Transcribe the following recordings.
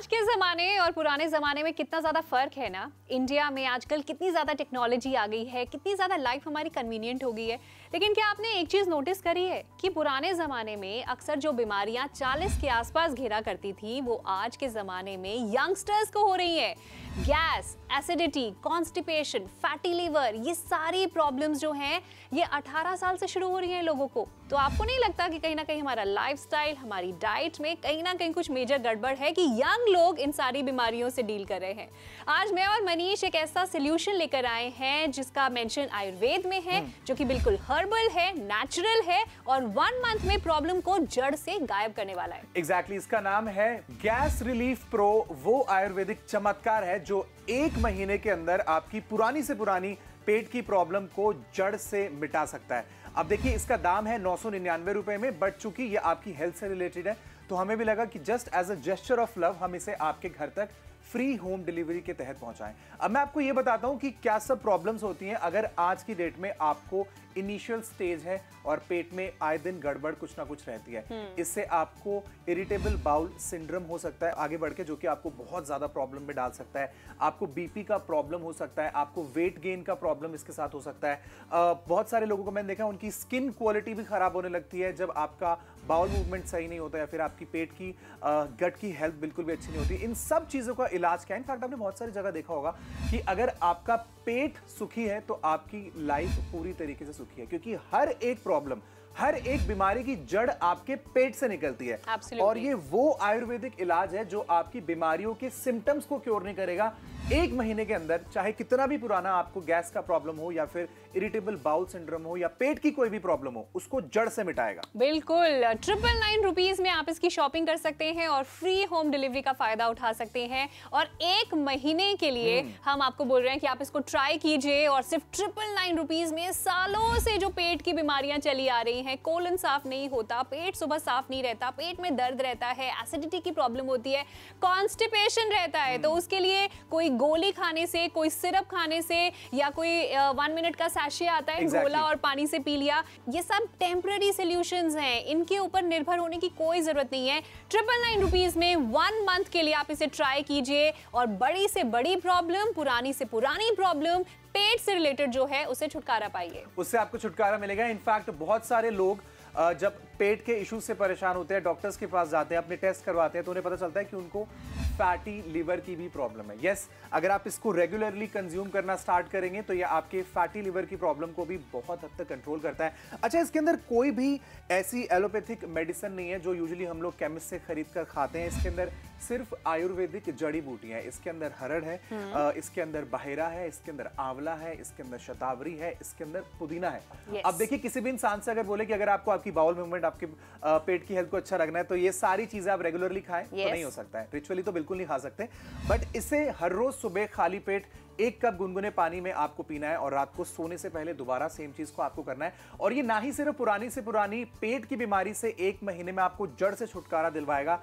आज के ज़माने और पुराने ज़माने में कितना ज़्यादा फ़र्क है ना। इंडिया में आजकल कितनी ज़्यादा टेक्नोलॉजी आ गई है, कितनी ज़्यादा लाइफ हमारी कन्वीनियंट हो गई है। लेकिन क्या आपने एक चीज़ नोटिस करी है कि पुराने ज़माने में अक्सर जो बीमारियां 40 के आसपास घेरा करती थी वो आज के ज़माने में यंगस्टर्स को हो रही है। Gas, acidity, constipation, fatty liver, ये सारी प्रॉब्लम्स जो हैं ये 18 साल से शुरू हो रही हैं लोगों को। तो आपको नहीं लगता कि कहीं ना कहीं हमारा लाइफस्टाइल, हमारी डाइट में कहीं ना कहीं कुछ मेजर गड़बड़ है कि यंग लोग इन सारी बीमारियों से डील कर रहे हैं? आज मैं और मनीष एक ऐसा सोल्यूशन लेकर आए हैं जिसका मेंशन आयुर्वेद में है, जो कि बिल्कुल हर्बल है, नेचुरल है और 1 मंथ में प्रॉब्लम को जड़ से गायब करने वाला है। एग्जैक्टली, इसका नाम है गैस रिलीफ प्रो। वो आयुर्वेदिक चमत्कार है जो 1 महीने के अंदर आपकी पुरानी से पुरानी पेट की प्रॉब्लम को जड़ से मिटा सकता है। अब देखिए, इसका दाम है 999 रुपए में, बट चूंकि ये आपकी हेल्थ से रिलेटेड है तो हमें भी लगा कि just as a gesture of love हम इसे आपके घर तक फ्री होम डिलीवरी के तहत पहुंचाएं। अब मैं आपको ये बताता हूं कि क्या सब प्रॉब्लम्स होती हैं अगर आज की डेट में आपको इनिशियल स्टेज है और पेट में आए दिन गड़बड़ कुछ ना कुछ रहती है। इससे आपको इरिटेबल बाउल सिंड्रोम हो सकता है आगे बढ़ के, जो कि आपको बहुत ज्यादा प्रॉब्लम में डाल सकता है। आपको बीपी का प्रॉब्लम हो सकता है, आपको वेट गेन का प्रॉब्लम इसके साथ हो सकता है। बहुत सारे लोगों को मैंने देखा उनकी स्किन क्वालिटी भी खराब होने लगती है जब आपका बाउल मूवमेंट सही नहीं होता या फिर आपकी पेट की गट की हेल्थ बिल्कुल भी अच्छी नहीं होती। इन सब चीजों का इलाज क्या है? इनफैक्ट आपने बहुत सारी जगह देखा होगा कि अगर आपका पेट सुखी है तो आपकी लाइफ पूरी तरीके से सुखी है, क्योंकि हर एक प्रॉब्लम, हर एक बीमारी की जड़ आपके पेट से निकलती है। Absolutely. और ये वो आयुर्वेदिक इलाज है जो आपकी बीमारियों के सिम्टम्स को क्योर नहीं करेगा। 1 महीने के अंदर चाहे कितना भी पुराना आपको गैस का प्रॉब्लम हो या फिर इरिटेबल बाउल सिंड्रोम हो या पेट की कोई भी प्रॉब्लम हो, उसको जड़ से मिटाएगा। बिल्कुल 999 रुपीज में आप इसकी शॉपिंग कर सकते हैं और फ्री होम डिलीवरी का फायदा उठा सकते हैं। और 1 महीने के लिए हम आपको बोल रहे हैं कि आप इसको ट्राई कीजिए और सिर्फ 999 रुपीज में सालों से जो पेट की बीमारियां चली आ रही है, कोलन साफ नहीं होता, पेट सुबह साफ नहीं रहता, पेट में दर्द रहता है, एसिडिटी की प्रॉब्लम होती है, कॉन्स्टिपेशन रहता है, तो उसके लिए कोई गोली खाने से, कोई सिरप खाने से या कोई 1 मिनट का सैशे आता है, exactly. गोला और पानी से पी लिया, ये सब टेम्पररी सॉल्यूशंस हैं, इनके ऊपर निर्भर होने की कोई जरूरत नहीं है। 999 रुपीज में 1 मंथ के लिए आप इसे ट्राई कीजिए और बड़ी से बड़ी प्रॉब्लम, पुरानी से पुरानी प्रॉब्लम, पेट से रिलेटेड जो है उसे छुटकारा पाइए। उससे आपको छुटकारा मिलेगा। इनफैक्ट बहुत सारे लोग जब पेट के इश्यूज से परेशान होते हैं डॉक्टर्स के पास जाते हैं, अपने टेस्ट करवाते हैं, तो उन्हें पता चलता है कि उनको फैटी लीवर की भी प्रॉब्लम है। यस, अगर आप इसको रेगुलरली कंज्यूम करना स्टार्ट करेंगे तो ये आपके फैटी लीवर की प्रॉब्लम को भी बहुत हद तक कंट्रोल करता है। अच्छा, इसके अंदर कोई भी ऐसी एलोपैथिक मेडिसिन नहीं है जो यूजुअली हम लोग केमिस्ट से खरीद कर खाते हैं। इसके अंदर सिर्फ आयुर्वेदिक जड़ी बूटियां हैं। इसके अंदर हरड़ है, इसके अंदर बहेरा है, इसके अंदर आंवला है, इसके अंदर शतावरी है, इसके अंदर पुदीना है। yes. अब देखिए, किसी भी इंसान से अगर बोले कि अगर आपको आपकी बाउल मूवमेंट, आपके पेट की हेल्थ को अच्छा रखना है तो ये सारी चीजें आप रेगुलरली खाएं, yes. तो नहीं हो सकता है, रिचुअली तो बिल्कुल नहीं खा सकते। बट इसे हर रोज सुबह खाली पेट 1 कप गुनगुने पानी में आपको पीना है और रात को सोने से पहले दोबारा सेम चीज को आपको करना है। और ये ना ही सिर्फ पुरानी से पुरानी पेट की बीमारी से 1 महीने में आपको जड़ से छुटकारा दिलवाएगा,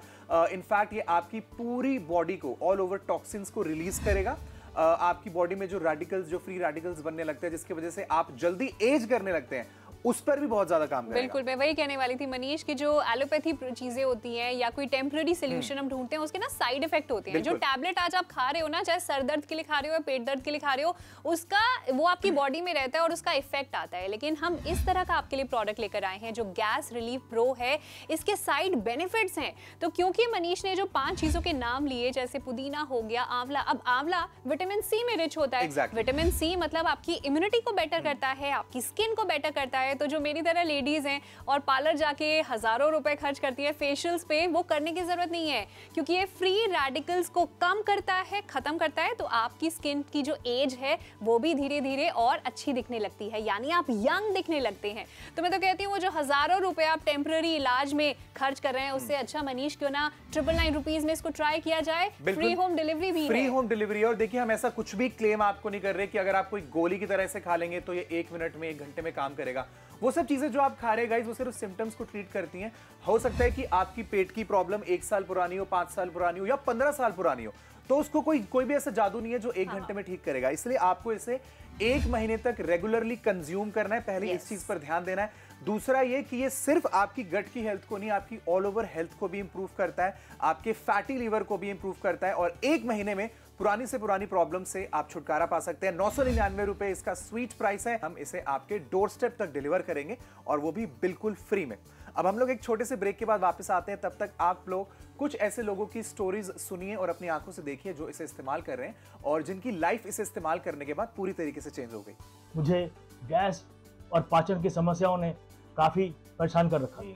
इनफैक्ट ये आपकी पूरी बॉडी को, ऑल ओवर टॉक्सिन्स को रिलीज करेगा। आपकी बॉडी में जो रेडिकल्स, जो फ्री रेडिकल्स बनने लगते हैं जिसकी वजह से आप जल्दी एज करने लगते हैं, उस पर भी बहुत ज्यादा काम करेगा। बिल्कुल, मैं वही कहने वाली थी मनीष कि जो एलोपैथी चीजें होती हैं या कोई टेम्पररी सॉल्यूशन हम ढूंढते हैं उसके ना साइड इफेक्ट होते हैं। जो टैबलेट आज आप खा रहे हो ना, चाहे सर दर्द के लिए खा रहे हो या पेट दर्द के लिए खा रहे हो, उसका वो आपकी बॉडी में रहता है और उसका इफेक्ट आता है। लेकिन हम इस तरह का आपके लिए प्रोडक्ट लेकर आए हैं जो गैस रिलीफ प्रो है, इसके साइड बेनिफिट्स हैं। तो क्योंकि मनीष ने जो 5 चीजों के नाम लिए, जैसे पुदीना हो गया, आंवला, अब आंवला विटामिन सी में रिच होता है। विटामिन सी मतलब आपकी इम्यूनिटी को बेटर करता है, आपकी स्किन को बेटर करता है। तो जो मेरी तरह लेडीज हैं और पार्लर जाके हजारों रुपए खर्च करती है फेशियल्स पे, वो करने की जरूरत नहीं है, क्योंकि ये फ्री रेडिकल्स को कम करता है, खत्म करता है। तो आपकी स्किन की जो एज है वो भी धीरे धीरे और अच्छी दिखने लगती है, यानी आप यंग दिखने लगते हैं। तो मैं तो कहती हूँ वो जो हजारों रुपए आप टेम्पररी इलाज में खर्च कर रहे हैं, उससे अच्छा मनीष क्यों ना 999 रुपीज में इसको ट्राई किया जाए। फ्री होम डिलीवरी भी, फ्री होम डिलीवरी। और देखिए, हम ऐसा कुछ भी क्लेम आपको नहीं कर रहे कि अगर आप कोई गोली की तरह से खा लेंगे तो ये 1 मिनट में, 1 घंटे में काम करेगा। वो सब चीजें जो आप खा रहे गाइस, वो सिर्फ सिम्टम्स को ट्रीट करती हैं। हो सकता है कि आपकी पेट की प्रॉब्लम 1 साल पुरानी हो, 5 साल पुरानी हो या 15 साल पुरानी हो, तो उसको कोई भी ऐसा जादू नहीं है जो 1 घंटे में ठीक करेगा। इसलिए आपको इसे 1 महीने तक रेगुलरली कंज्यूम करना है। पहले इस चीज पर ध्यान देना है। दूसरा ये कि ये सिर्फ आपकी गट की हेल्थ को नहीं, आपकी ऑल ओवर हेल्थ को भी इंप्रूव करता है, आपके फैटी लीवर को भी इंप्रूव करता है और एक महीने में पुरानी से पुरानी प्रॉब्लम से आप छुटकारा पा सकते हैं। 999 रुपए इसका स्वीट प्राइस है। हम इसे आपके डोर स्टेप तक डिलीवर करेंगे और वो भी बिल्कुल फ्री में। अब हम लोग एक छोटे से ब्रेक के बाद वापस आते हैं। तब तक आप लोग कुछ ऐसे लोगों की स्टोरीज सुनिए और अपनी आंखों से देखिए जो इसे इस्तेमाल कर रहे हैं और जिनकी लाइफ इसे इस्तेमाल करने के बाद पूरी तरीके से चेंज हो गई। मुझे गैस और पाचन की समस्याओं ने काफ़ी परेशान कर रखा है।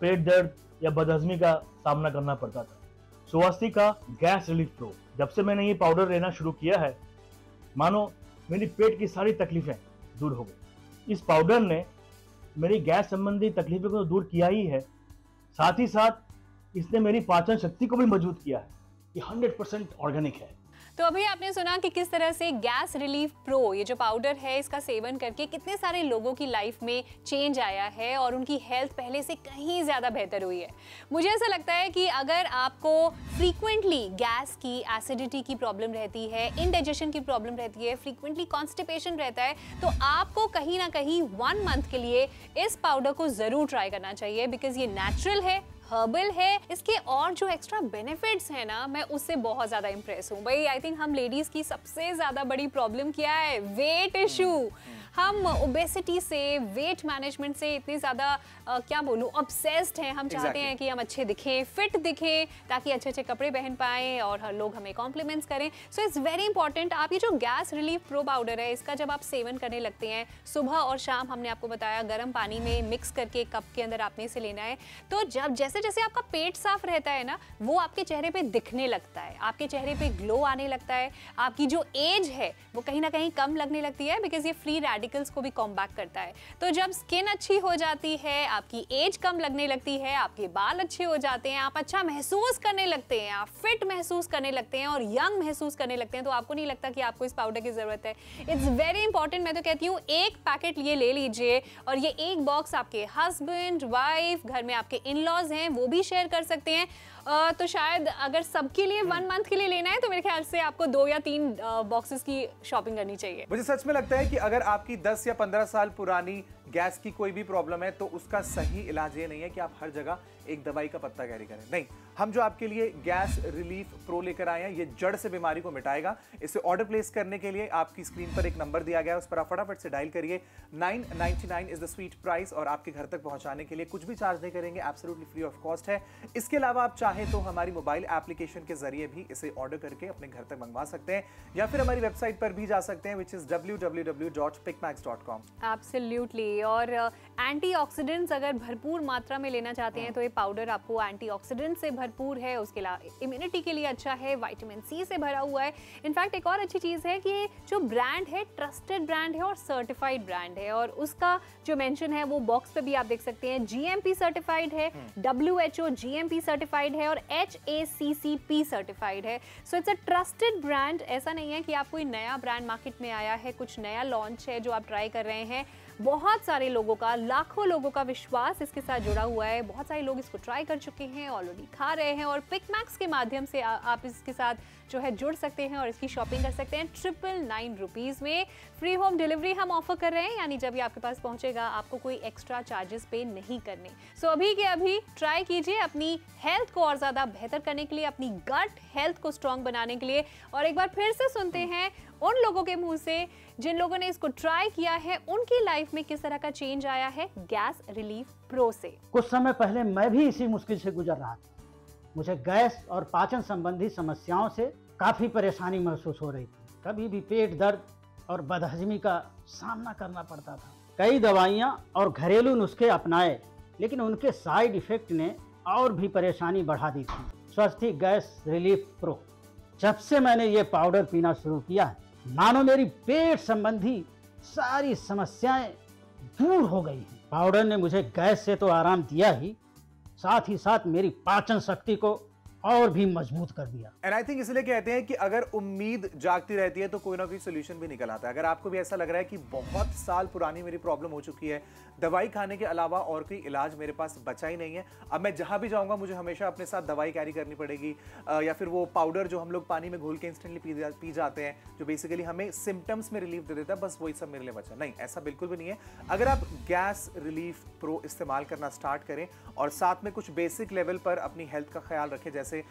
पेट दर्द या बदहजमी का सामना करना पड़ता था। सुवास्थी का गैस रिलीफ प्रो, जब से मैंने ये पाउडर लेना शुरू किया है, मानो मेरी पेट की सारी तकलीफें दूर हो गई। इस पाउडर ने मेरी गैस संबंधी तकलीफों को दूर किया ही है, साथ ही साथ इसने मेरी पाचन शक्ति को भी मजबूत किया है। ये 100% ऑर्गेनिक है। तो अभी आपने सुना कि किस तरह से गैस रिलीफ प्रो ये जो पाउडर है, इसका सेवन करके कितने सारे लोगों की लाइफ में चेंज आया है और उनकी हेल्थ पहले से कहीं ज़्यादा बेहतर हुई है। मुझे ऐसा लगता है कि अगर आपको फ्रीक्वेंटली गैस की, एसिडिटी की प्रॉब्लम रहती है, इनडाइजेशन की प्रॉब्लम रहती है, फ्रीक्वेंटली कॉन्स्टिपेशन रहता है, तो आपको कहीं ना कहीं 1 मंथ के लिए इस पाउडर को ज़रूर ट्राई करना चाहिए। बिकॉज ये नेचुरल है, हर्बल है, इसके और जो एक्स्ट्रा बेनिफिट्स हैं ना, मैं उससे बहुत ज़्यादा इम्प्रेस हूँ। भाई आई थिंक हम लेडीज़ की सबसे ज़्यादा बड़ी प्रॉब्लम क्या है? Weight issue. हम ओबेसिटी से, वेट मैनेजमेंट से इतने ज़्यादा क्या बोलूँ, ऑब्सेस्ड हैं। हम चाहते हैं कि हम अच्छे दिखें, फिट दिखें, ताकि अच्छे अच्छे कपड़े पहन पाएँ और हर लोग हमें कॉम्प्लीमेंट्स करें। So it's very important. आप ये जो गैस रिलीफ प्रो पाउडर है, इसका जब आप सेवन करने लगते हैं सुबह और शाम, हमने आपको बताया गर्म पानी में मिक्स करके कप के अंदर आपने इसे लेना है, तो जब जैसे आपका पेट साफ रहता है ना, वो आपके चेहरे पे दिखने लगता है, आपके चेहरे पे ग्लो आने लगता है, आपकी जो एज है वो कहीं ना कहीं कम लगने लगती है, बिकॉज ये फ्री रेडिकल्स को भी कॉम्बैट करता है। तो जब स्किन अच्छी हो जाती है, आपकी एज कम लगने लगती है, आपके बाल अच्छे हो जाते हैं, आप अच्छा महसूस करने लगते हैं, आप फिट महसूस करने लगते हैं और यंग महसूस करने लगते हैं, तो आपको नहीं लगता कि आपको इस पाउडर की ज़रूरत है। It's very important. मैं तो कहती हूँ 1 पैकेट ये ले लीजिए और ये 1 बॉक्स आपके हस्बैंड, वाइफ, घर में आपके इन लॉज वो भी शेयर कर सकते हैं। तो शायद अगर सबके लिए 1 मंथ के लिए लेना है तो मेरे ख्याल से आपको 2 या 3 बॉक्सेस की शॉपिंग करनी चाहिए। मुझे सच में लगता है कि अगर आपकी 10 या 15 साल पुरानी गैस की कोई भी प्रॉब्लम है तो उसका सही इलाज ये नहीं है कि आप हर जगह एक दवाई का पत्ता कैरी करें। नहीं, हम जो आपके लिए गैस रिलीफ प्रो लेकर आए हैं, ये जड़ से बीमारी को मिटाएगा। इसे ऑर्डर प्लेस करने के लिए आपकी स्क्रीन पर एक नंबर दिया गया है, उस पर आप फटाफट से डायल करिए। 999 इज द स्वीट प्राइस और आपके घर तक पहुंचाने के लिए कुछ भी चार्ज नहीं करेंगे, एब्सोल्युटली फ्री ऑफ कॉस्ट है। इसके अलावा आप चाहें तो हमारी मोबाइल एप्लीकेशन के जरिए भी इसे ऑर्डर करके अपने घर तक मंगवा सकते हैं या फिर हमारी वेबसाइट पर भी जा सकते हैं, विच इज www.pickmax.com। एब्सोल्युटली। और एंटीऑक्सीडेंट्स अगर भरपूर मात्रा में लेना चाहते हैं तो ये पाउडर आपको एंटीऑक्सीडेंट से भरपूर है, उसके अलावा इम्यूनिटी के लिए अच्छा है, विटामिन सी से भरा हुआ है। इनफैक्ट एक और अच्छी चीज़ है कि जो ब्रांड है ट्रस्टेड ब्रांड है और सर्टिफाइड ब्रांड है, और उसका जो मेंशन है वो बॉक्स पे भी आप देख सकते हैं। जीएमपी सर्टिफाइड है, WHO GMP सर्टिफाइड है और HACCP सर्टिफाइड है। So it's a trusted brand. ऐसा नहीं है कि आप कोई नया ब्रांड मार्केट में आया है, कुछ नया लॉन्च है जो आप ट्राई कर रहे हैं। बहुत सारे लोगों का, लाखों लोगों का विश्वास इसके साथ जुड़ा हुआ है। बहुत सारे लोग इसको ट्राई कर चुके हैं, ऑलरेडी खा रहे हैं और पिकमैक्स के माध्यम से आप इसके साथ जो है जुड़ सकते हैं और इसकी शॉपिंग कर सकते हैं 999 रुपीज़ में। फ्री होम डिलीवरी हम ऑफर कर रहे हैं, यानी जब ये आपके पास पहुंचेगा आपको कोई एक्स्ट्रा चार्जेस पे नहीं करने। सो अभी के अभी ट्राई कीजिए अपनी हेल्थ को और ज़्यादा बेहतर करने के लिए, अपनी गट हेल्थ को स्ट्रॉन्ग बनाने के लिए। और एक बार फिर से सुनते हैं उन लोगों के मुंह से जिन लोगों ने इसको ट्राई किया है, उनकी लाइफ में किस तरह का चेंज आया है गैस रिलीफ प्रो से। कुछ समय पहले मैं भी इसी मुश्किल से गुजर रहा था। मुझे गैस और पाचन संबंधी समस्याओं से काफ़ी परेशानी महसूस हो रही थी। कभी भी पेट दर्द और बदहजमी का सामना करना पड़ता था। कई दवाइयाँ और घरेलू नुस्खे अपनाए, लेकिन उनके साइड इफेक्ट ने और भी परेशानी बढ़ा दी थी। सुवास्थी गैस रिलीफ प्रो, जब से मैंने ये पाउडर पीना शुरू किया है, मानो मेरी पेट संबंधी सारी समस्याएं दूर हो गई हैं। पाउडर ने मुझे गैस से तो आराम दिया ही, साथ ही साथ मेरी पाचन शक्ति को और भी मजबूत कर दिया। एंड आई थिंक इसलिए कहते हैं कि अगर उम्मीद जागती रहती है तो कोई ना कोई सोल्यूशन भी निकल आता है। अगर आपको भी ऐसा लग रहा है कि बहुत साल पुरानी मेरी प्रॉब्लम हो चुकी है, दवाई खाने के अलावा और कोई इलाज मेरे पास बचा ही नहीं है, अब मैं जहाँ भी जाऊँगा मुझे हमेशा अपने साथ दवाई कैरी करनी पड़ेगी, या फिर वो पाउडर जो हम लोग पानी में घोल के इंस्टेंटली पी जाते हैं जो बेसिकली हमें सिम्टम्स में रिलीफ दे देता है, बस वही सब मेरे लिए बचा, नहीं, ऐसा बिल्कुल भी नहीं है। अगर आप गैस रिलीफ प्रो इस्तेमाल करना स्टार्ट करें और साथ में कुछ बेसिक लेवल पर अपनी हेल्थ का ख्याल रखें, जैसे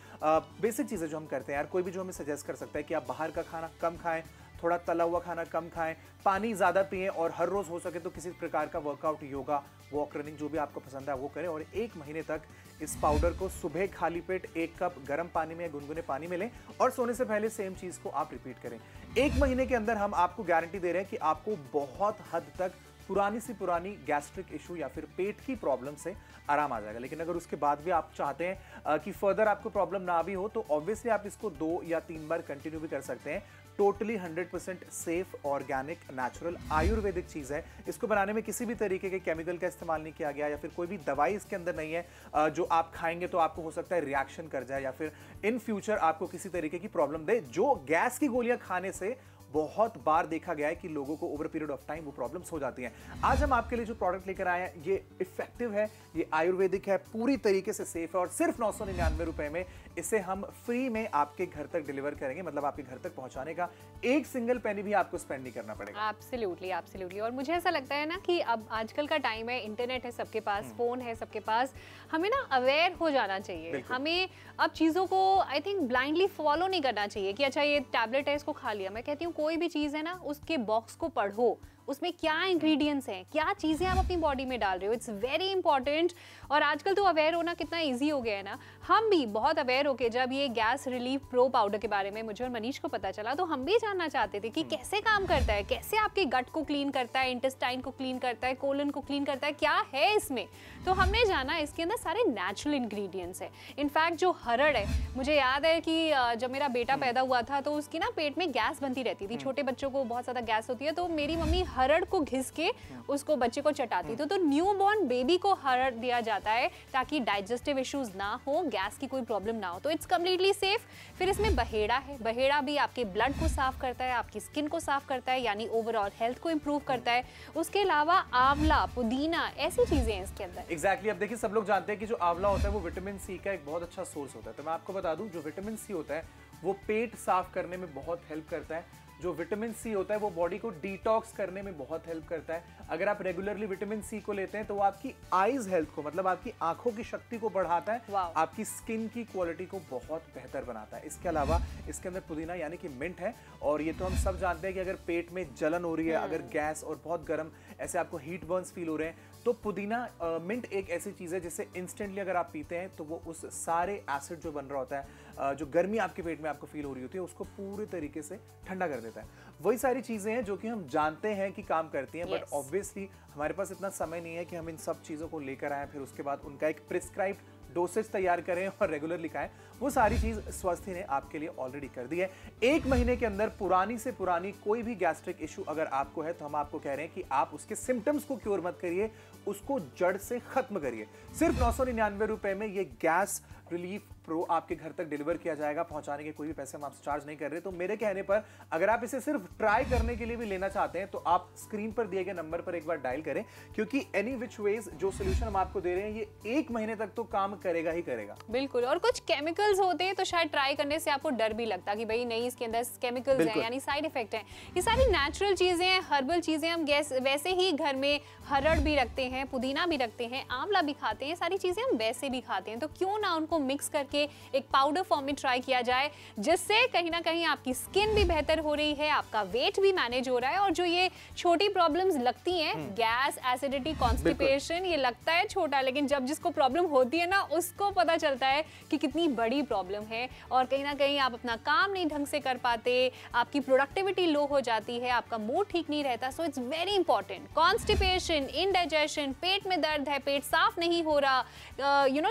बेसिक चीज़ें जो हम करते हैं यार, कोई भी जो हमें सजेस्ट कर सकता है कि आप बाहर का खाना कम खाएं, थोड़ा तला हुआ खाना कम खाएं, पानी ज़्यादा पिएं, और हर रोज़ हो सके तो किसी प्रकार का वर्कआउट, योगा, वॉक, रनिंग, जो भी आपको पसंद है वो करें। और 1 महीने तक इस पाउडर को सुबह खाली पेट 1 कप गर्म पानी में या गुनगुने पानी में लें और सोने से पहले सेम चीज़ को आप रिपीट करें। 1 महीने के अंदर हम आपको गारंटी दे रहे हैं कि आपको बहुत हद तक पुरानी सी पुरानी गैस्ट्रिक इशू या फिर पेट की प्रॉब्लम से आराम आ जाएगा। लेकिन अगर उसके बाद भी आप चाहते हैं कि फर्दर आपको प्रॉब्लम ना भी हो तो ऑब्वियसली आप इसको 2 या 3 बार कंटिन्यू भी कर सकते हैं। Totally 100% safe, organic, natural, Ayurvedic चीज़ है। इसको बनाने में किसी भी तरीके के केमिकल का इस्तेमाल नहीं किया गया या फिर कोई भी दवाई इसके अंदर नहीं है जो आप खाएंगे तो आपको हो सकता है रिएक्शन कर जाए या फिर इन फ्यूचर आपको किसी तरीके की प्रॉब्लम दे, जो गैस की गोलियाँ खाने से बहुत बार देखा गया है कि लोगों को ओवर पीरियड ऑफ टाइम वो प्रॉब्लम्स हो जाती हैं। आज हम आपके लिए जो प्रोडक्ट लेकर आए हैं ये इफेक्टिव है, ये आयुर्वेदिक है, पूरी तरीके से सेफ है और सिर्फ 999 रुपये में इसे हम फ्री में आपके घर तक डिलीवर करेंगे, मतलब आपके घर तक पहुंचाने का 1 सिंगल पेनी भी आपको स्पेंड नहीं करना पड़ेगा। Absolutely, absolutely. और मुझे ऐसा लगता है ना कि अब आजकल का टाइम है, इंटरनेट है सबके पास, फोन है सबके पास, हमें ना अवेयर हो जाना चाहिए। हमें अब चीज़ों को आई थिंक ब्लाइंडली फॉलो नहीं करना चाहिए कि अच्छा ये टैबलेट है इसको खा लिया। मैं कहती हूँ कोई भी चीज़ है ना, उसके बॉक्स को पढ़ो, उसमें क्या इंग्रेडिएंट्स हैं, क्या चीज़ें आप अपनी बॉडी में डाल रहे हो, इट्स वेरी इंपॉर्टेंट। और आजकल तो अवेयर होना कितना इजी हो गया है ना। हम भी बहुत अवेयर हो के जब ये गैस रिलीफ प्रो पाउडर के बारे में मुझे और मनीष को पता चला तो हम भी जानना चाहते थे कि कैसे काम करता है, कैसे आपके गट को क्लीन करता है, इंटेस्टाइन को क्लीन करता है, कोलन को क्लीन करता है, क्या है इसमें। तो हमने जाना इसके अंदर सारे नेचुरल इंग्रेडिएंट्स हैं। इनफैक्ट जो हरड़ है, मुझे याद है कि जब मेरा बेटा पैदा हुआ था तो उसकी ना पेट में गैस बनती रहती थी, छोटे बच्चों को बहुत ज़्यादा गैस होती है, तो मेरी मम्मी हरड़ को घिस के उसको बच्चे को चटाती थी। तो न्यू बॉर्न बेबी को हरड़ दिया जाता है ताकि डाइजेस्टिव इश्यूज ना हो, गैस की कोई प्रॉब्लम ना हो, तो इट्स कम्प्लीटली सेफ। फिर इसमें बहेड़ा है, बहेड़ा भी आपके ब्लड को साफ करता है, आपकी स्किन को साफ करता है, यानी ओवरऑल हेल्थ को इंप्रूव करता है। उसके अलावा आंवला, पुदीना, ऐसी चीजें हैं इसके अंदर। एग्जैक्टली, अब देखिए सब लोग जानते हैं कि जो आंवला होता है वो विटामिन सी का एक बहुत अच्छा सोर्स होता है। तो मैं आपको बता दूं जो विटामिन सी होता है वो पेट साफ करने में बहुत हेल्प करता है, जो विटामिन सी होता है वो बॉडी को डिटॉक्स करने में बहुत हेल्प करता है। अगर आप रेगुलरली विटामिन सी को लेते हैं तो वो आपकी आईज हेल्थ को, मतलब आपकी आंखों की शक्ति को बढ़ाता है, आपकी स्किन की क्वालिटी को बहुत बेहतर बनाता है। इसके अलावा इसके अंदर पुदीना यानी कि मिंट है, और ये तो हम सब जानते हैं कि अगर पेट में जलन हो रही है, अगर गैस और बहुत गर्म ऐसे आपको हीट बर्न्स फील हो रहे हैं, तो पुदीना मिंट एक ऐसी चीज़ है जिसे इंस्टेंटली अगर आप पीते हैं तो वो उस सारे एसिड जो बन रहा होता है, जो गर्मी आपके पेट में आपको फील हो रही होती है, उसको पूरे तरीके से ठंडा कर देता है। वही सारी चीज़ें हैं जो कि हम जानते हैं कि काम करती हैं, बट ऑब्वियसली हमारे पास इतना समय नहीं है कि हम इन सब चीज़ों को लेकर आएँ, फिर उसके बाद उनका एक प्रिस्क्राइब्ड डोसेज तैयार करें और रेगुलरली खाएं। वो सारी चीज़ स्वस्थी ने आपके लिए ऑलरेडी कर दी है। 1 महीने के अंदर पुरानी से पुरानी कोई भी गैस्ट्रिक इशू अगर आपको है तो हम आपको कह रहे हैं कि आप उसके सिम्टम्स को क्योर मत करिए, उसको जड़ से खत्म करिए। सिर्फ 999 रुपये में ये गैस रिलीफ प्रो आपके घर तक डिलीवर किया जाएगा, पहुंचाने के कोई भी पैसे हम आपसे चार्ज नहीं कर रहे। तो मेरे कहने पर अगर आप इसे सिर्फ ट्राई करने के लिए भी लेना चाहते हैं तो आप स्क्रीन पर दिए गए नंबर पर एक बार डायल करें, क्योंकि एनी विच वेज जो सोल्यूशन हम आपको दे रहे हैं ये 1 महीने तक तो काम करेगा ही करेगा। बिल्कुल, और कुछ केमिकल्स होते हैं तो शायद ट्राई करने से आपको डर भी लगता कि भाई नहीं इसके अंदर केमिकल्स हैं, यानी साइड इफेक्ट हैं। ये सारी नेचुरल चीजें हैं, हर्बल चीजें। हम गैस वैसे ही घर में हरड़ भी रखते हैं, पुदीना भी रखते हैं, आंवला भी खाते हैं, सारी चीजें हम वैसे भी खाते हैं, तो क्यों ना उनको मिक्स करके एक पाउडर फॉर्म में ट्राई किया जाए, जिससे कहीं ना कहीं आपकी स्किन भी बेहतर हो रही है, आपका वेट भी मैनेज हो रहा है, और जो ये छोटी प्रॉब्लम्स लगती हैं, गैस, एसिडिटी, कॉन्स्टिपेशन, ये लगता है छोटा, लेकिन जब जिसको प्रॉब्लम होती है ना उसको पता चलता है कि कितनी बड़ी प्रॉब्लम है। और कहीं ना कहीं आप अपना काम नहीं ढंग से कर पाते, आपकी प्रोडक्टिविटी लो हो जाती है, आपका मूड ठीक नहीं रहता। So it's very important. Constipation, indigestion, पेट में दर्द है, पेट साफ नहीं हो रहा,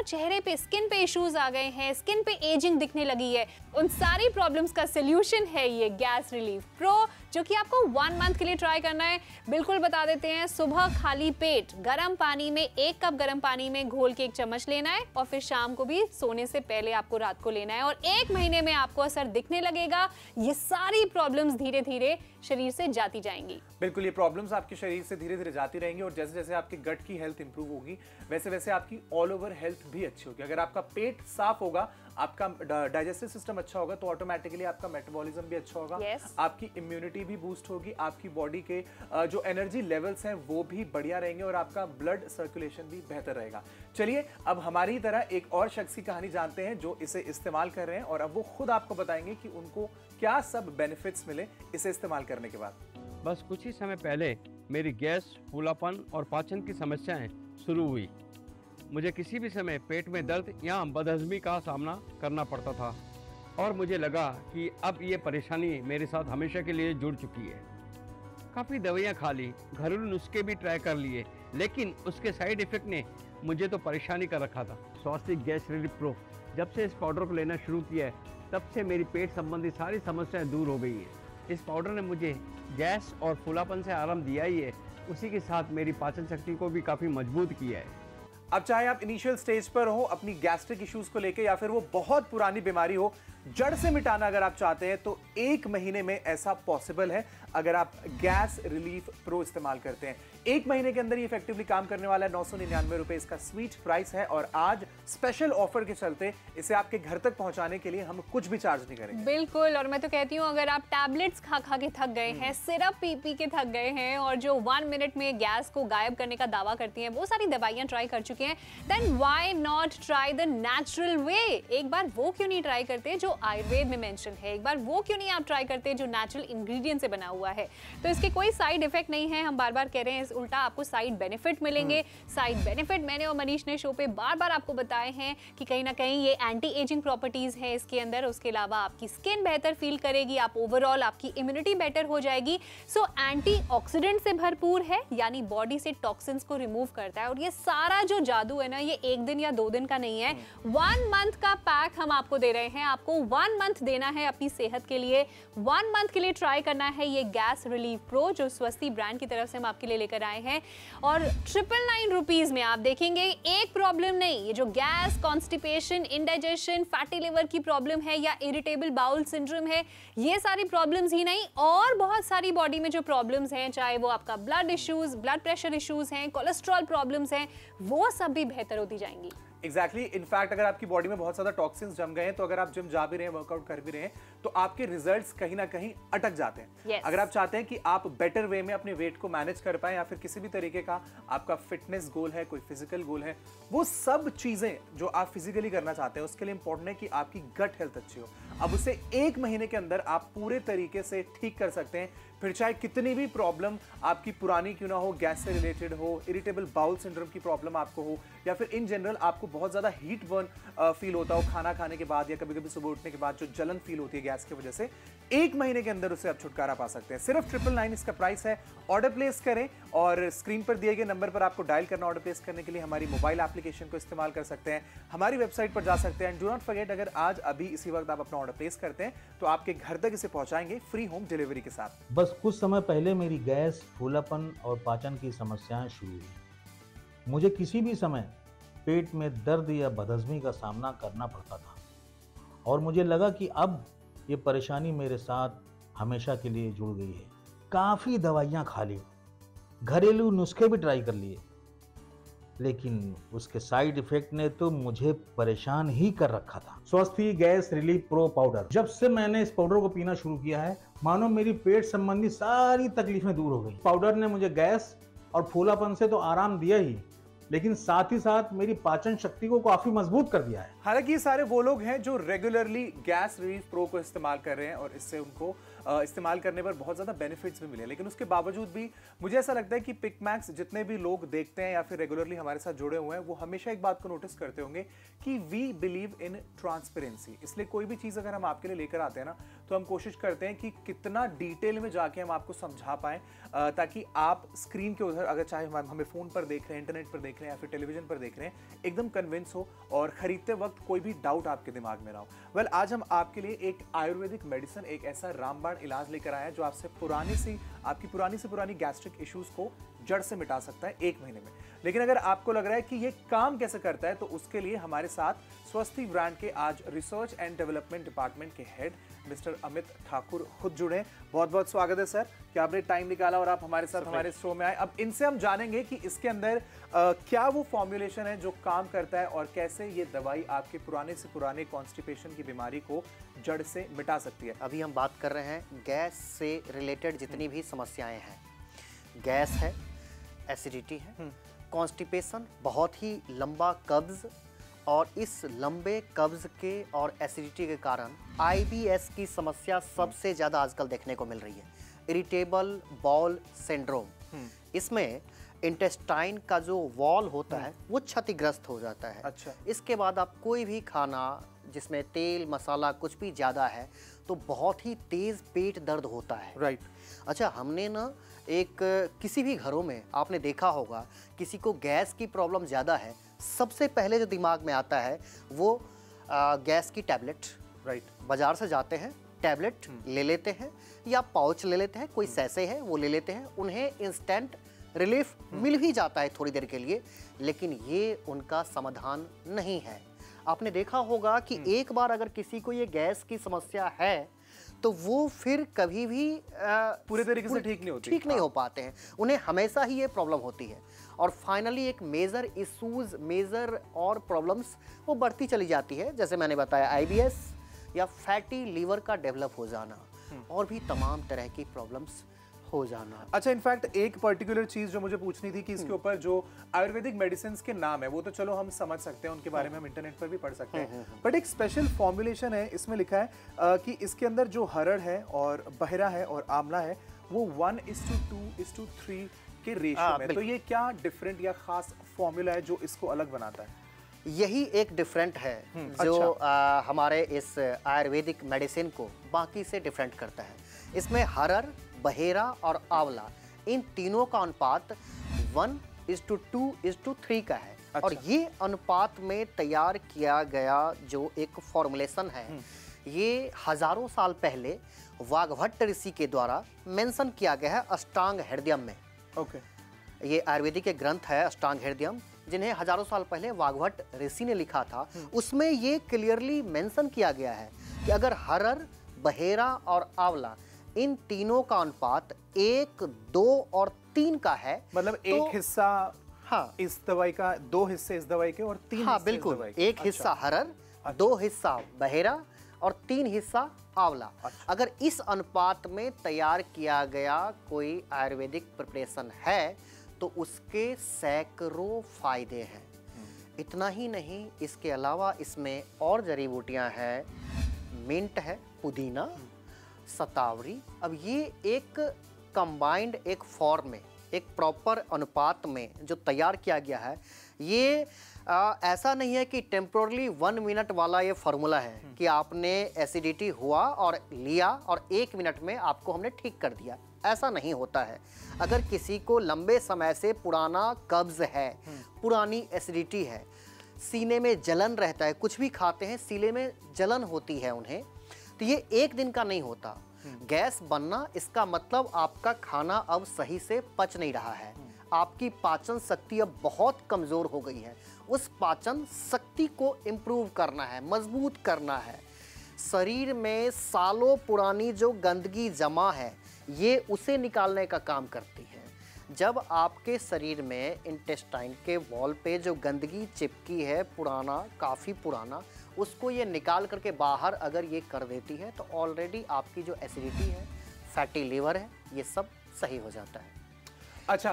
चेहरे पे, स्किन पे इश्यूज आ गए हैं, स्किन पे एजिंग दिखने लगी है, उन सारी प्रॉब्लम्स का सोल्यूशन है ये गैस रिलीफ प्रो, जो कि आपको 1 मंथ के लिए ट्राई करना है। बिल्कुल बता देते हैं, सुबह खाली पेट गर्म पानी में 1 कप गर्म पानी में घोल के 1 चम्मच लेना है और फिर शाम को भी सोने से पहले आपको रात को लेना है और 1 महीने में आपको असर दिखने लगेगा। ये सारी प्रॉब्लम्स धीरे धीरे शरीर से जाती जाएंगी। बिल्कुल, ये प्रॉब्लम्स आपके शरीर से धीरे धीरे जाती रहेंगी और जैसे जैसे आपकी गट की हेल्थ इंप्रूव होगी वैसे वैसे आपकी ऑल ओवर हेल्थ भी अच्छी होगी। अगर आपका पेट साफ होगा, आपका डाइजेस्टिव सिस्टम अच्छा होगा, तो ऑटोमेटिकली आपका मेटाबॉलिज्म भी अच्छा होगा, आपकी इम्यूनिटी भी बूस्ट होगी, आपकी बॉडी के जो एनर्जी लेवल्स हैं वो भी बढ़िया रहेंगे और आपका ब्लड सर्कुलेशन भी बेहतर रहेगा। चलिए अब हमारी तरह एक और शख्स की कहानी जानते हैं जो इसे इस्तेमाल कर रहे हैं और अब वो खुद आपको बताएंगे कि उनको क्या सब बेनिफिट्स मिले इसे इस्तेमाल करने के बाद। बस कुछ ही समय पहले मेरी गैस, फूलापन और पाचन की समस्याएं शुरू हुई। मुझे किसी भी समय पेट में दर्द या बदहजमी का सामना करना पड़ता था और मुझे लगा कि अब ये परेशानी मेरे साथ हमेशा के लिए जुड़ चुकी है। काफ़ी दवाइयाँ खा ली, घरेलू नुस्खे भी ट्राई कर लिए, लेकिन उसके साइड इफ़ेक्ट ने मुझे तो परेशानी कर रखा था। स्वास्थ्य गैस रिलीफ प्रो, जब से इस पाउडर को लेना शुरू किया है तब से मेरी पेट संबंधी सारी समस्याएं दूर हो गई है। इस पाउडर ने मुझे गैस और फूलापन से आराम दिया ही है, उसी के साथ मेरी पाचन शक्ति को भी काफ़ी मजबूत किया है। अब चाहे आप इनिशियल स्टेज पर हो अपनी गैस्ट्रिक इश्यूज को लेकर या फिर वो बहुत पुरानी बीमारी हो, जड़ से मिटाना अगर आप चाहते हैं तो 1 महीने में ऐसा पॉसिबल है अगर आप गैस रिलीफ प्रो इस्तेमाल करते हैं। 1 महीने के अंदर ये इफेक्टिवली काम करने वाला है। 999 रुपये इसका स्वीट प्राइस है और आज स्पेशल ऑफर के चलते इसे आपके घर तक पहुंचाने के लिए हम कुछ भी चार्ज नहीं करेंगे। बिल्कुल, और मैं तो कहती हूँ अगर आप टैबलेट्स खा खा के थक गए हैं, सिरप पी पी के थक गए हैं और जो 1 मिनट में गैस को गायब करने का दावा करती हैं वो सारी दवाइयाँ ट्राई कर चुके हैं, then why not try the natural way. एक बार वो क्यों नहीं ट्राई करते जो आयुर्वेद में मेंशन है, एक बार वो क्यों नहीं आप ट्राई करते जो नेचुरल इंग्रेडिएंट से बना हुआ है। तो इसके कोई साइड इफेक्ट नहीं है, हम बार-बार कह रहे हैं, उल्टा आपको साइड बेनिफिट मिलेंगे। साइड बेनिफिट मैंने और मनीष ने शो पे बार-बार आपको बताए हैं कि कहीं ना कहीं ये एंटी एजिंग प्रॉपर्टीज है इसके अंदर, उसके अलावा आपकी स्किन बेहतर फील करेगी, आप ओवरऑल आपकी इम्यूनिटी बेटर हो जाएगी। सो एंटीऑक्सीडेंट से भरपूर है, यानी बॉडी से टॉक्सिन्स को रिमूव करता है और ये सारा जो जादू है ना, ये 1 दिन या 2 दिन का नहीं है। 1 मंथ का पैक हम आपको दे रहे हैं, आपको 1 मंथ देना है अपनी सेहत के लिए। 1 मंथ के लिए ट्राई करना है ये गैस रिलीफ प्रो जो स्वस्ती ब्रांड की तरफ से हम आपके लिए लेकर आए हैं और 999 रुपीज में आप देखेंगे एक प्रॉब्लम नहीं, ये जो gas, constipation, indigestion, fatty liver की प्रॉब्लम है या इरिटेबल बाउल सिंड्रोम है, ये सारी प्रॉब्लम्स ही नहीं और बहुत सारी बॉडी में जो प्रॉब्लम्स हैं, चाहे वो आपका blood issues, blood pressure issues हैं, कोलेस्ट्रॉल प्रॉब्लम्स हैं, वो सब भी बेहतर होती जाएंगी। एग्जैक्टली, इनफैक्ट अगर आपकी बॉडी में बहुत ज़्यादा टॉक्सिन्स जम गए हैं तो अगर आप जिम जा भी रहे हैं, वर्कआउट कर भी रहे हैं, तो आपके रिजल्ट्स कहीं ना कहीं अटक जाते हैं। अगर आप चाहते हैं कि आप बेटर वे में अपने वेट को मैनेज कर पाएं या फिर किसी भी तरीके का आपका फिटनेस गोल है, कोई फिजिकल गोल है, वो सब चीज़ें जो आप फिजिकली करना चाहते हैं उसके लिए इंपॉर्टेंट है कि आपकी गट हेल्थ अच्छी हो। अब उसे 1 महीने के अंदर आप पूरे तरीके से ठीक कर सकते हैं, फिर चाहे कितनी भी प्रॉब्लम आपकी पुरानी क्यों ना हो, गैस से रिलेटेड हो, इरिटेबल बाउल सिंड्रोम की प्रॉब्लम आपको हो या फिर इन जनरल आपको बहुत ज़्यादा हीट बर्न फील होता हो खाना खाने के बाद या कभी कभी सुबह उठने के बाद जो जलन फील होती है गैस की वजह से, 1 महीने के अंदर उससे आप छुटकारा पा सकते हैं। सिर्फ 999 इसका प्राइस है। ऑर्डर प्लेस करें और स्क्रीन पर दिए गए नंबर पर आपको डायल करना। ऑर्डर प्लेस करने के लिए हमारी मोबाइल एप्लीकेशन को इस्तेमाल कर सकते हैं, हमारी वेबसाइट पर जा सकते हैं। डू नॉट फॉरगेट, अगर आज अभी इसी वक्त आप अपना ऑर्डर प्लेस करते हैं तो आपके घर तक इसे पहुंचाएंगे फ्री होम डिलीवरी के साथ। बस कुछ समय पहले मेरी गैस, फूलापन और पाचन की समस्याएं शुरू हुई। मुझे किसी भी समय पेट में दर्द या बदहजमी का सामना करना पड़ता था और मुझे लगा कि अब ये परेशानी मेरे साथ हमेशा के लिए जुड़ गई है। काफ़ी दवाइयाँ खा ली, घरेलू नुस्खे भी ट्राई कर लिए, लेकिन उसके साइड इफेक्ट ने तो मुझे परेशान ही कर रखा था। Swasthi gas relief pro powder, जब से मैंने इस पाउडर को पीना शुरू किया है मानो मेरी पेट संबंधी सारी तकलीफें दूर हो गई। पाउडर ने मुझे गैस और फूलापन से तो आराम दिया ही, लेकिन साथ ही साथ मेरी पाचन शक्ति को काफी मजबूत कर दिया है। हालांकि ये सारे वो लोग हैं जो रेगुलरली गैस रिलीफ प्रो को इस्तेमाल कर रहे हैं और इससे उनको इस्तेमाल करने पर बहुत ज़्यादा बेनिफिट्स भी मिले, लेकिन उसके बावजूद भी मुझे ऐसा लगता है कि पिकमैक्स जितने भी लोग देखते हैं या फिर रेगुलरली हमारे साथ जुड़े हुए हैं वो हमेशा एक बात को नोटिस करते होंगे कि वी बिलीव इन ट्रांसपेरेंसी। इसलिए कोई भी चीज़ अगर हम आपके लिए लेकर आते हैं ना तो हम कोशिश करते हैं कि कितना डिटेल में जाके हम आपको समझा पाएँ, ताकि आप स्क्रीन के उधर, अगर चाहे हमें फ़ोन पर देख रहे हैं, इंटरनेट पर देख रहे हैं या फिर टेलीविजन पर देख रहे हैं, एकदम कन्विंस हो और ख़रीदते वक्त वक्त कोई भी डाउट आपके दिमाग में ना हो। वेल, आज हम आपके लिए एक आयुर्वेदिक मेडिसिन, एक ऐसा रामबाण इलाज लेकर आए हैं जो आपसे आपकी पुरानी से पुरानी गैस्ट्रिक इश्यूज़ को जड़ से मिटा सकता है 1 महीने में। लेकिन अगर आपको लग रहा है कि ये काम कैसे करता है, तो उसके लिए हमारे साथ स्वस्ति ब्रांड के आज रिसर्च एंड डेवलपमेंट डिपार्टमेंट के हेड मिस्टर अमित ठाकुर खुद जुड़े। बहुत बहुत स्वागत है सर कि आपने टाइम निकाला और आप हमारे साथ हमारे शो में आए। अब इनसे हम जानेंगे कि इसके अंदर क्या वो फॉर्म्यूलेशन है जो काम करता है और कैसे ये दवाई आपके पुराने से पुराने कॉन्स्टिपेशन की बीमारी को जड़ से मिटा सकती है। अभी हम बात कर रहे हैं गैस से रिलेटेड जितनी भी समस्याएं हैं, गैस है, एसिडिटी है, कॉन्स्टिपेशन, बहुत ही लंबा कब्ज़, और इस लंबे कब्ज़ के और एसिडिटी के कारण आईबीएस की समस्या सबसे ज़्यादा आजकल देखने को मिल रही है, इरिटेबल बाउल सिंड्रोम। इसमें इंटेस्टाइन का जो वॉल होता है वो क्षतिग्रस्त हो जाता है। अच्छा। इसके बाद आप कोई भी खाना जिसमें तेल मसाला कुछ भी ज़्यादा है तो बहुत ही तेज़ पेट दर्द होता है। राइट। अच्छा, हमने ना एक किसी भी घरों में आपने देखा होगा किसी को गैस की प्रॉब्लम ज़्यादा है, सबसे पहले जो दिमाग में आता है वो गैस की टैबलेट। राइट। बाज़ार से जाते हैं, टैबलेट ले लेते हैं या पाउच ले लेते हैं, कोई सैसे है वो ले लेते हैं, उन्हें इंस्टेंट रिलीफ मिल भी जाता है थोड़ी देर के लिए, लेकिन ये उनका समाधान नहीं है। आपने देखा होगा कि एक बार अगर किसी को ये गैस की समस्या है तो वो फिर कभी भी पूरे तरीके से ठीक नहीं हो पाते हैं, उन्हें हमेशा ही ये प्रॉब्लम होती है और फाइनली एक मेजर इश्यूज, मेजर और प्रॉब्लम्स वो बढ़ती चली जाती है। जैसे मैंने बताया आईबीएस या फैटी लीवर का डेवलप हो जाना और भी तमाम तरह की प्रॉब्लम्स हो जाना। अच्छा, इनफैक्ट एक पर्टिकुलर चीज़ जो मुझे पूछनी थी कि इसके ऊपर जो आयुर्वेदिक मेडिसिन के नाम है वो तो चलो हम समझ सकते हैं, उनके बारे में हम इंटरनेट पर भी पढ़ सकते हैं, बट एक स्पेशल फॉर्मुलेशन है, इसमें लिखा है कि इसके अंदर जो हरड़ है और बहेरा है और आंवला है वो 1:2:3 के रेशियो में। तो ये क्या डिफरेंट या ख़ास फॉर्मूला है जो इसको अलग बनाता है? यही एक डिफरेंट है जो हमारे इस आयुर्वेदिक मेडिसिन को बाकी से डिफरेंट करता है। इसमें हरड़, बहेरा और आंवला, इन तीनों का अनुपात 1:2:3 का है। अच्छा। और ये अनुपात में तैयार किया गया जो एक फॉर्मुलेशन है ये हजारों साल पहले वाग्भट्ट ऋषि के द्वारा मेंशन किया गया है अष्टांग हृदयम में। ओके। ये आयुर्वेदिक के ग्रंथ है अष्टांग हृदयम, जिन्हें हजारों साल पहले वाग्भट्ट ऋषि ने लिखा था। उसमें ये क्लियरली मेंशन किया गया है कि अगर हरड़, बहेरा और आंवला, इन तीनों का अनुपात 1, 2 और 3 का है, मतलब तो एक हिस्सा इस दवाई का, 2 हिस्से इस दवाई के और 3 बिल्कुल एक हिस्सा हरड़, 2 हिस्सा बहेरा और 3 हिस्सा आंवला। अच्छा। अगर इस अनुपात में तैयार किया गया कोई आयुर्वेदिक प्रिपरेशन है तो उसके सैकड़ों फायदे हैं। इतना ही नहीं, इसके अलावा इसमें और जड़ी बूटियां हैं, मिंट है, पुदीना, शतावरी। अब ये एक कंबाइंड एक फॉर्म में, एक प्रॉपर अनुपात में जो तैयार किया गया है, ये ऐसा नहीं है कि टेम्पोरली 1 मिनट वाला ये फार्मूला है कि आपने एसिडिटी हुआ और लिया और 1 मिनट में आपको हमने ठीक कर दिया, ऐसा नहीं होता है। अगर किसी को लंबे समय से पुराना कब्ज़ है, पुरानी एसिडिटी है, सीने में जलन रहता है, कुछ भी खाते हैं सीने में जलन होती है उन्हें, तो ये 1 दिन का नहीं होता। गैस बनना इसका मतलब आपका खाना अब सही से पच नहीं रहा है, आपकी पाचन शक्ति अब बहुत कमज़ोर हो गई है, उस पाचन शक्ति को इम्प्रूव करना है, मजबूत करना है। शरीर में सालों पुरानी जो गंदगी जमा है ये उसे निकालने का काम करती है। जब आपके शरीर में इंटेस्टाइन के वॉल पे जो गंदगी चिपकी है पुराना, काफ़ी पुराना, उसको ये निकाल करके बाहर अगर ये कर देती है तो ऑलरेडी आपकी जो एसिडिटी है, फैटी लीवर है, ये सब सही हो जाता है। अच्छा,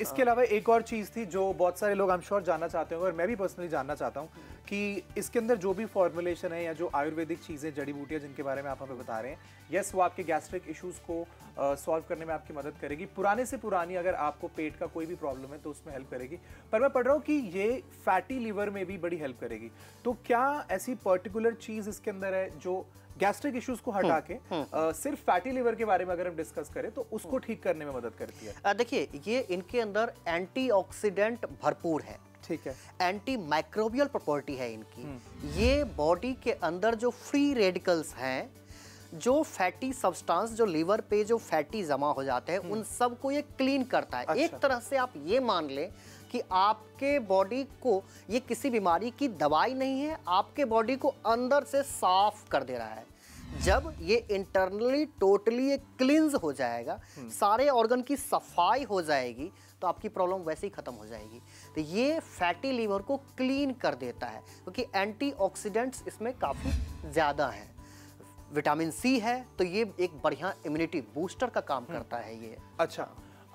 इसके अलावा एक और चीज़ थी जो बहुत सारे लोग आई एम श्योर जानना चाहते होंगे और मैं भी पर्सनली जानना चाहता हूँ कि इसके अंदर जो भी फॉर्मुलेशन है या जो आयुर्वेदिक चीज़ें, जड़ी बूटियाँ जिनके बारे में आप हमें बता रहे हैं, यस वो आपके गैस्ट्रिक इश्यूज़ को सॉल्व करने में आपकी मदद करेगी, पुराने से पुरानी अगर आपको पेट का कोई भी प्रॉब्लम है तो उसमें हेल्प करेगी, पर मैं पढ़ रहा हूँ कि ये फैटी लीवर में भी बड़ी हेल्प करेगी। तो क्या ऐसी पर्टिकुलर चीज़ इसके अंदर है जो गैस्ट्रिक इश्यूज को हटा के सिर्फ फैटी लीवर के बारे में अगर हम डिस्कस करें तो उसको ठीक करने में मदद करती है? देखिए, ये इनके अंदर एंटीऑक्सीडेंट भरपूर है। ठीक है। एंटी माइक्रोबियल प्रॉपर्टी है इनकी। ये बॉडी के अंदर जो फ्री रेडिकल्स हैं, जो फैटी सब्सटेंस जो लीवर पे जो फैटी जमा हो जाते हैं उन सब को ये क्लीन करता है। अच्छा। एक तरह से आप ये मान लें कि आपके बॉडी को ये किसी बीमारी की दवाई नहीं है, आपके बॉडी को अंदर से साफ कर दे रहा है। जब ये इंटरनली टोटली ये क्लींज हो जाएगा, सारे ऑर्गन की सफाई हो जाएगी तो आपकी प्रॉब्लम वैसे ही ख़त्म हो जाएगी। तो ये फैटी लीवर को क्लीन कर देता है क्योंकि एंटीऑक्सीडेंट्स इसमें काफ़ी ज़्यादा हैं, विटामिन सी है, तो ये एक बढ़िया इम्यूनिटी बूस्टर का काम करता है ये। अच्छा,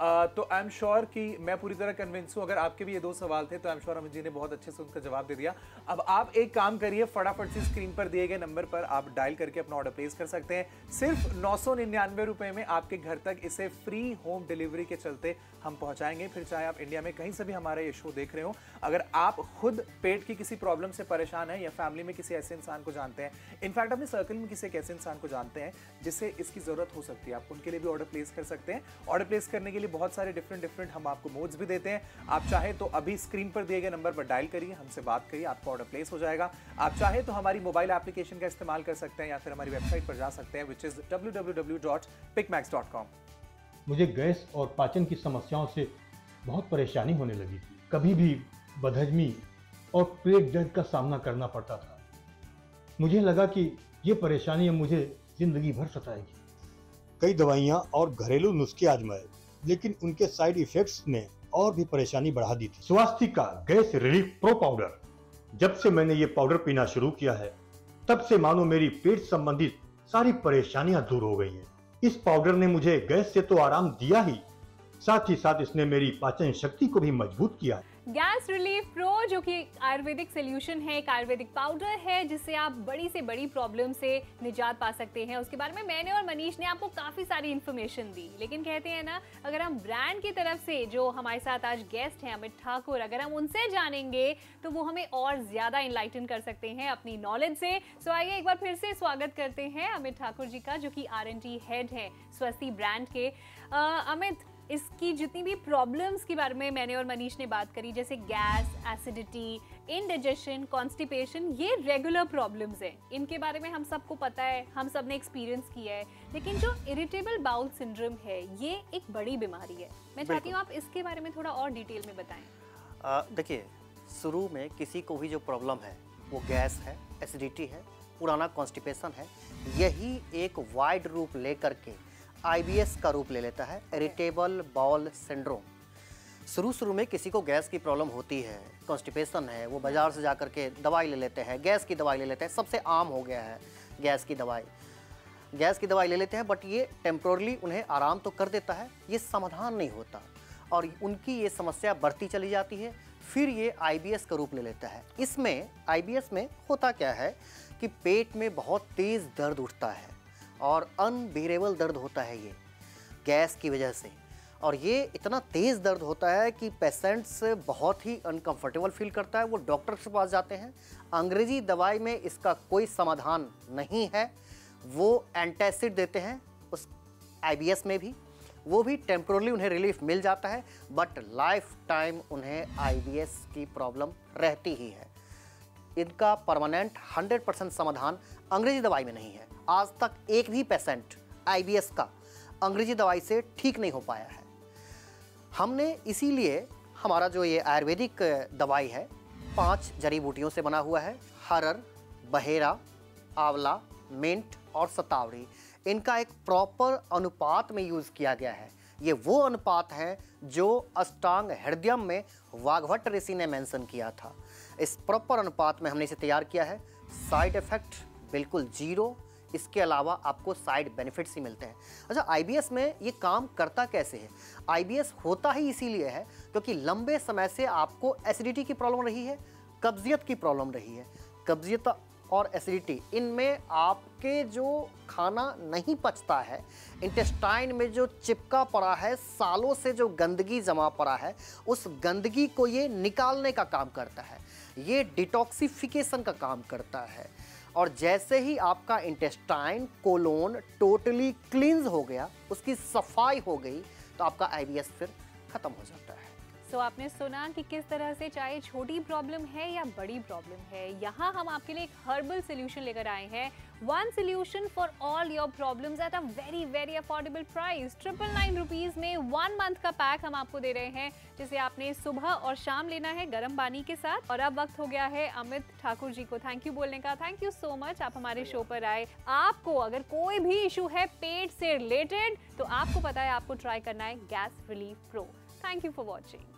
तो आई एम श्योर कि मैं पूरी तरह कन्विंस हूँ। अगर आपके भी ये दो सवाल थे तो I am sure Amit ji ने बहुत अच्छे से उनका जवाब दे दिया। अब आप एक काम करिए, फटाफट से स्क्रीन पर दिए गए नंबर पर आप डायल करके अपना ऑर्डर प्लेस कर सकते हैं। सिर्फ 999 रुपये में आपके घर तक इसे फ्री होम डिलीवरी के चलते हम पहुँचाएंगे। फिर चाहे आप इंडिया में कहीं से भी हमारा ये शो देख रहे हो, अगर आप खुद पेट की किसी प्रॉब्लम से परेशान हैं या फैमिली में किसी ऐसे इंसान को जानते हैं, इनफैक्ट अपने सर्कल में किसी एक ऐसे इंसान को जानते हैं जिसे इसकी ज़रूरत हो सकती है, आप उनके लिए भी ऑर्डर प्लेस कर सकते हैं। ऑर्डर प्लेस करने के लिए बहुत सारे डिफरेंट हम आपको मोड्स भी देते हैं। आप चाहे तो अभी स्क्रीन पर दिए गए नंबर पर डायल करिए, हमसे बात करिए, आपका ऑर्डर प्लेस हो जाएगा। आप चाहे तो हमारी मोबाइल एप्लीकेशन का इस्तेमाल कर सकते हैं या फिर हमारी वेबसाइट पर जा सकते हैं विच इज www.pickmax.com। मुझे गैस और पाचन की समस्याओं से बहुत परेशानी होने लगी थी, कभी भी बदहजमी और पेट दर्द का सामना करना पड़ता था। मुझे लगा कि ये परेशानी मुझे जिंदगी भर सताएगी। कई दवाइयाँ और घरेलू नुस्खे आजमाए लेकिन उनके साइड इफेक्ट्स ने और भी परेशानी बढ़ा दी थी। सुवास्थी का गैस रिलीफ प्रो पाउडर, जब से मैंने ये पाउडर पीना शुरू किया है तब से मानो मेरी पेट संबंधित सारी परेशानियां दूर हो गई हैं। इस पाउडर ने मुझे गैस से तो आराम दिया ही साथ इसने मेरी पाचन शक्ति को भी मजबूत किया है। गैस रिलीफ प्रो जो कि आयुर्वेदिक सोल्यूशन है, एक आयुर्वेदिक पाउडर है जिससे आप बड़ी से बड़ी प्रॉब्लम से निजात पा सकते हैं। उसके बारे में मैंने और मनीष ने आपको काफ़ी सारी इन्फॉर्मेशन दी, लेकिन कहते हैं ना, अगर हम ब्रांड की तरफ से जो हमारे साथ आज गेस्ट हैं अमित ठाकुर, अगर हम उनसे जानेंगे तो वो हमें और ज़्यादा इनलाइटन कर सकते हैं अपनी नॉलेज से। सो आइए एक बार फिर से स्वागत करते हैं अमित ठाकुर जी का, जो कि R&D हेड हैं स्वस्ती ब्रांड के। अमित, इसकी जितनी भी प्रॉब्लम्स के बारे में मैंने और मनीष ने बात करी, जैसे गैस, एसिडिटी, इनडाइजेशन, कॉन्स्टिपेशन, ये रेगुलर प्रॉब्लम्स हैं, इनके बारे में हम सबको पता है, हम सब ने एक्सपीरियंस किया है। लेकिन जो इरिटेबल बाउल सिंड्रोम है, ये एक बड़ी बीमारी है। मैं चाहती हूँ आप इसके बारे में थोड़ा और डिटेल में बताएं। देखिए, शुरू में किसी को भी जो प्रॉब्लम है वो गैस है, एसिडिटी है, पुराना कॉन्स्टिपेशन है, यही एक वाइड रूप ले करके IBS का रूप ले लेता है, इरिटेबल बाउल सिंड्रोम। शुरू में किसी को गैस की प्रॉब्लम होती है, कॉन्स्टिपेशन है, वो बाज़ार से जा कर के दवाई ले लेते हैं, गैस की दवाई ले लेते हैं, सबसे आम हो गया है गैस की दवाई ले लेते हैं, बट ये टेम्पोरली उन्हें आराम तो कर देता है, ये समाधान नहीं होता और उनकी ये समस्या बढ़ती चली जाती है। फिर ये IBS का रूप ले लेता है। इसमें IBS में होता क्या है कि पेट में बहुत तेज़ दर्द उठता है और अनबीरेबल दर्द होता है ये गैस की वजह से, और ये इतना तेज़ दर्द होता है कि पेशेंट्स बहुत ही अनकंफर्टेबल फील करता है, वो डॉक्टर के पास जाते हैं। अंग्रेजी दवाई में इसका कोई समाधान नहीं है, वो एंटासिड देते हैं उस IBS में भी, वो भी टेम्पोरली उन्हें रिलीफ मिल जाता है, बट लाइफ टाइम उन्हें IBS की प्रॉब्लम रहती ही है। इनका परमानेंट 100% समाधान अंग्रेजी दवाई में नहीं है। आज तक एक भी पेशेंट IBS का अंग्रेजी दवाई से ठीक नहीं हो पाया है। हमने इसीलिए हमारा जो ये आयुर्वेदिक दवाई है 5 जड़ी बूटियों से बना हुआ है, हरर, बहेरा, आंवला, मिंट और शतावरी। इनका एक प्रॉपर अनुपात में यूज़ किया गया है। ये वो अनुपात है जो अष्टांग हृदयम में वाग्भट ऋषि ने मेंशन किया था। इस प्रॉपर अनुपात में हमने इसे तैयार किया है। साइड इफेक्ट बिल्कुल जीरो, इसके अलावा आपको साइड बेनिफिट्स ही मिलते हैं। अच्छा, IBS में ये काम करता कैसे है? IBS होता ही इसीलिए है क्योंकि लंबे समय से आपको एसिडिटी की प्रॉब्लम रही है, कब्जियत की प्रॉब्लम रही है। कब्जियत और एसिडिटी, इनमें आपके जो खाना नहीं पचता है, इंटेस्टाइन में जो चिपका पड़ा है, सालों से जो गंदगी जमा पड़ा है, उस गंदगी को ये निकालने का काम करता है, ये डिटॉक्सिफिकेशन का काम करता है। और जैसे ही आपका इंटेस्टाइन, कोलोन टोटली क्लींज हो गया, उसकी सफाई हो गई, तो आपका IBS फिर ख़त्म हो जाता है। सो आपने सुना कि किस तरह से चाहे छोटी प्रॉब्लम है या बड़ी प्रॉब्लम है, यहाँ हम आपके लिए एक हर्बल सोल्यूशन लेकर आए हैं। One solution for all your problems at a very very affordable price. 999 rupees में 1 मंथ का पैक हम आपको दे रहे हैं, जिसे आपने सुबह और शाम लेना है गर्म पानी के साथ। और अब वक्त हो गया है अमित ठाकुर जी को थैंक यू बोलने का। थैंक यू सो मच, आप हमारे शो पर आए। आपको अगर कोई भी इशू है पेट से रिलेटेड, तो आपको पता है आपको ट्राई करना है gas relief pro. Thank you for watching.